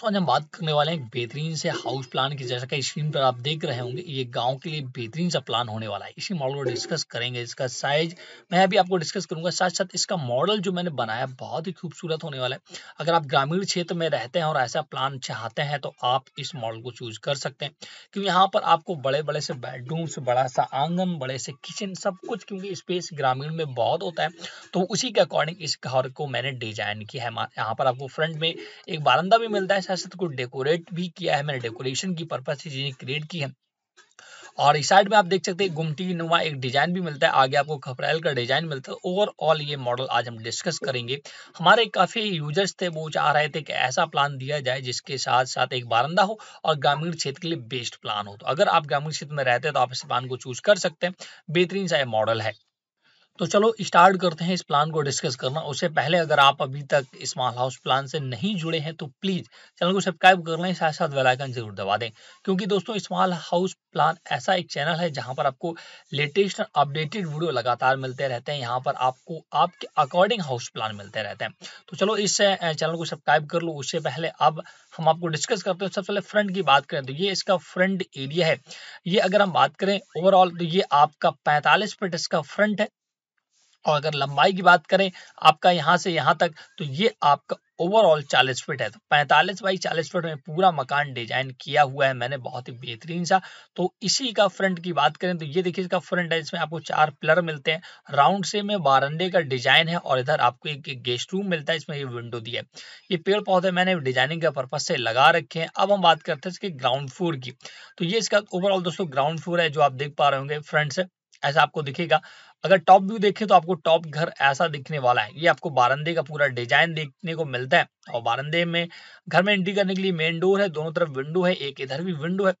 तो आज हम बात करने वाले हैं बेहतरीन से हाउस प्लान की। जैसा कि स्क्रीन पर आप देख रहे होंगे, ये गांव के लिए बेहतरीन सा प्लान होने वाला है। इसी मॉडल को डिस्कस करेंगे, इसका साइज मैं अभी आपको डिस्कस करूंगा, साथ साथ इसका मॉडल जो मैंने बनाया बहुत ही खूबसूरत होने वाला है। अगर आप ग्रामीण क्षेत्र में रहते हैं और ऐसा प्लान चाहते हैं तो आप इस मॉडल को चूज कर सकते हैं, क्योंकि यहाँ पर आपको बड़े बड़े से बेडरूम्स, बड़ा सा आंगन, बड़े से किचन, सब कुछ, क्योंकि स्पेस ग्रामीण में बहुत होता है। तो उसी के अकॉर्डिंग इस घर को मैंने डिजाइन किया है। यहाँ पर आपको फ्रंट में एक बारंदा भी मिलता है, साथ साथ को डेकोरेट भी किया है मैंने, डेकोरेशन की पर्पज से चीजें क्रिएट की है। और इस साइड में आप देख सकते हैं गुमटी नुमा एक डिजाइन भी मिलता है, आगे आपको खपरेल का डिजाइन मिलता है। ओवरऑल ये मॉडल आज हम डिस्कस करेंगे। हमारे काफी यूजर्स थे, वो चाह रहे थे कि ऐसा प्लान दिया जाए जिसके साथ साथ एक बारंदा हो और ग्रामीण क्षेत्र के लिए बेस्ट प्लान हो। तो अगर आप ग्रामीण क्षेत्र में रहते हैं तो आप इस प्लान को चूज कर सकते हैं। बेहतरीन सा मॉडल है। तो चलो स्टार्ट करते हैं इस प्लान को डिस्कस करना। उससे पहले अगर आप अभी तक स्मॉल हाउस प्लान से नहीं जुड़े हैं तो प्लीज चैनल को सब्सक्राइब कर लें, साथ साथ बेल आइकन जरूर दबा दें, क्योंकि दोस्तों स्मॉल हाउस प्लान ऐसा एक चैनल है जहां पर आपको लेटेस्ट और अपडेटेड वीडियो लगातार मिलते रहते हैं। यहाँ पर आपको आपके अकॉर्डिंग हाउस प्लान मिलते रहते हैं। तो चलो इस चैनल को सब्सक्राइब कर लो। उससे पहले अब हम आपको डिस्कस करते हैं। सबसे पहले फ्रंट की बात करें तो ये इसका फ्रंट एरिया है। ये अगर हम बात करें ओवरऑल तो ये आपका 45 फीट इसका फ्रंट है। और अगर लंबाई की बात करें आपका यहाँ से यहाँ तक, तो ये आपका ओवरऑल 40 फीट है। तो 45 बाई 40 फीट में पूरा मकान डिजाइन किया हुआ है मैंने, बहुत ही बेहतरीन सा। तो इसी का फ्रंट की बात करें तो ये देखिए इसका फ्रंट है, जिसमें आपको 4 पिलर मिलते हैं, राउंड से में बारंडे का डिजाइन है, और इधर आपको एक गेस्ट रूम मिलता है, इसमें ये विंडो दी है। ये पेड़ पौधे मैंने डिजाइनिंग के पर्पज से लगा रखे हैं। अब हम बात करते हैं इसके ग्राउंड फ्लोर की। तो ये इसका ओवरऑल दोस्तों ग्राउंड फ्लोर है, जो आप देख पा रहे होंगे फ्रंट से ऐसा आपको दिखेगा। अगर टॉप व्यू देखें तो आपको टॉप घर ऐसा दिखने वाला है। ये आपको बारंदे का पूरा डिजाइन देखने को मिलता है, और बारंदे में घर में एंट्री करने के लिए मेन डोर है, दोनों तरफ विंडो है, एक इधर भी विंडो है,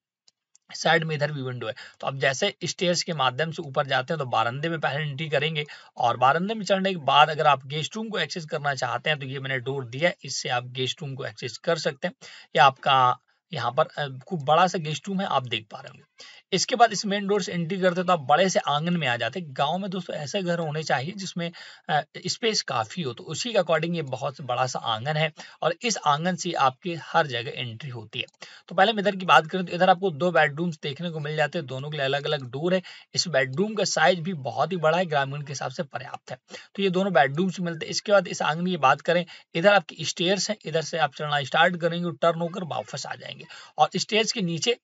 साइड में इधर भी विंडो है। तो आप जैसे स्टेयर्स के माध्यम से ऊपर जाते हैं तो बारंदे में पहले एंट्री करेंगे, और बारंदे में चढ़ने के बाद अगर आप गेस्ट रूम को एक्सेस करना चाहते हैं तो ये मैंने डोर दिया है, इससे आप गेस्ट रूम को एक्सेस कर सकते हैं। या आपका यहाँ पर खूब बड़ा सा गेस्ट रूम है, आप देख पा रहे होंगे। इसके बाद इस मेन डोर से एंट्री करते हैं तो आप बड़े से आंगन में आ जाते हैं। गांव में दोस्तों ऐसे घर होने चाहिए जिसमें स्पेस काफी हो, तो उसी के अकॉर्डिंग ये बहुत बड़ा सा आंगन है, और इस आंगन से आपकी हर जगह एंट्री होती है। तो पहले मैं इधर की बात करूँ तो इधर आपको 2 बेडरूम्स देखने को मिल जाते हैं, दोनों के लिए अलग अलग डोर है। इस बेडरूम का साइज भी बहुत ही बड़ा है, ग्रामीण के हिसाब से पर्याप्त है। तो ये दोनों बेडरूम्स मिलते हैं। इसके बाद इस आंगन की बात करें, इधर आपकी स्टेयर्स है, इधर से आप चलना स्टार्ट करेंगे, टर्न होकर वापस आ जाएंगे, और स्टेज के नीचे।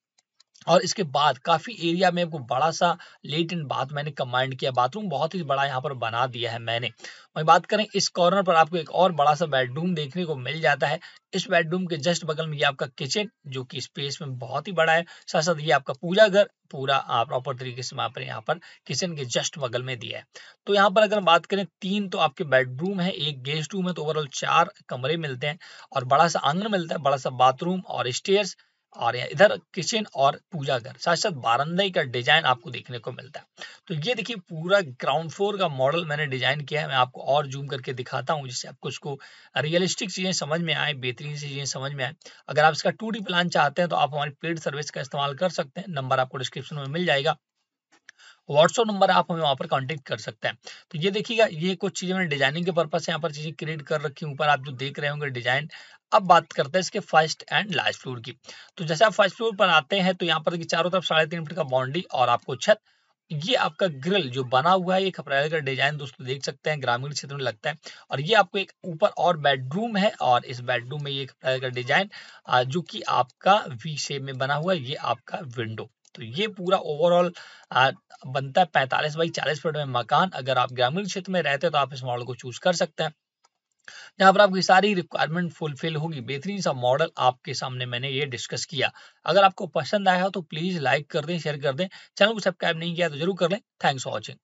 और इसके बाद काफी एरिया में आपको बड़ा सा लेटरिन बाथ मैंने कमांड किया, बाथरूम बहुत ही बड़ा यहाँ पर बना दिया है मैंने। वही बात करें इस कॉर्नर पर आपको एक और बड़ा सा बेडरूम देखने को मिल जाता है। इस बेडरूम के जस्ट बगल में ये आपका किचन, जो कि स्पेस में बहुत ही बड़ा है, साथ साथ ये आपका पूजा घर पूरा प्रॉपर तरीके से वहां पर यहाँ पर किचन के जस्ट बगल में दिया है। तो यहाँ पर अगर हम बात करें 3 तो आपके बेडरूम है, एक गेस्ट रूम है, तो ओवरऑल 4 कमरे मिलते हैं, और बड़ा सा आंगन मिलता है, बड़ा सा बाथरूम और स्टेयर्स, और इधर किचन और पूजा घर, साथ साथ बारंदे का डिजाइन आपको देखने को मिलता है। तो ये देखिए पूरा ग्राउंड फ्लोर का मॉडल मैंने डिजाइन किया है। मैं आपको और जूम करके दिखाता हूँ, जिससे आपको इसको रियलिस्टिक चीजें समझ में आए, बेहतरीन चीजें समझ में आए। अगर आप इसका 2D प्लान चाहते हैं तो आप हमारी पेड सर्विस का इस्तेमाल कर सकते हैं। नंबर आपको डिस्क्रिप्शन में मिल जाएगा, व्हाट्सअप नंबर आप हमें वहाँ पर कांटेक्ट कर सकते हैं। तो ये देखिएगा, ये कुछ चीजें मैंने डिजाइनिंग के पर्पज से यहाँ पर चीजें क्रिएट कर रखी हैं, ऊपर आप जो देख रहे होंगे डिजाइन। अब बात करते हैं इसके फर्स्ट एंड लास्ट फ्लोर की। तो जैसे आप फर्स्ट फ्लोर पर आते हैं तो यहाँ पर चारों तरफ 3.5 फीट का बाउंड्री, और आपको छत, ये आपका ग्रिल जो बना हुआ है, ये खपरेल का डिजाइन दोस्तों देख सकते हैं, ग्रामीण क्षेत्र में लगता है। और ये आपको एक ऊपर और बेडरूम है, और इस बेडरूम में ये खपरेल का डिजाइन जो कि आपका वी शेप में बना हुआ है, ये आपका विंडो। तो ये पूरा ओवरऑल बनता है 45 बाई 40 फीट में मकान। अगर आप ग्रामीण क्षेत्र में रहते हैं तो आप इस मॉडल को चूज कर सकते हैं, जहां पर आपकी सारी रिक्वायरमेंट फुलफिल होगी। बेहतरीन सा मॉडल आपके सामने मैंने ये डिस्कस किया। अगर आपको पसंद आया हो तो प्लीज लाइक कर दें, शेयर कर दें, चैनल को सब्सक्राइब नहीं किया तो जरूर कर लें। Thanks for watching.